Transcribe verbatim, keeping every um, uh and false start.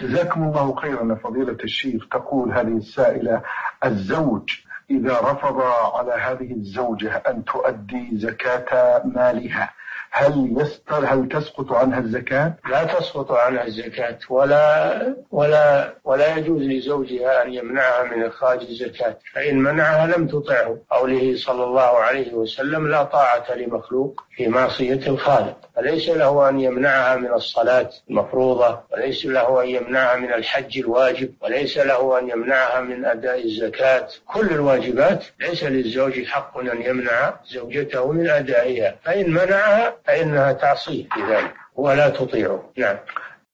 جزاكم الله خيرا فضيلة الشيخ. تقول هذه السائلة: الزوج إذا رفض على هذه الزوجة أن تؤدي زكاة مالها هل يستر هل تسقط عنها الزكاة؟ لا تسقط عنها الزكاة، ولا ولا ولا يجوز لزوجها أن يمنعها من إخراج الزكاة، فإن منعها لم تطعه، قوله صلى الله عليه وسلم: لا طاعة لمخلوق في معصية الخالق. فليس له أن يمنعها من الصلاة المفروضة، وليس له أن يمنعها من الحج الواجب، وليس له أن يمنعها من أداء الزكاة، كل الواجبات ليس للزوج حق أن يمنع زوجته من أدائها، فإن منعها فإنها تعصيه بذلك ولا تطيعه. نعم.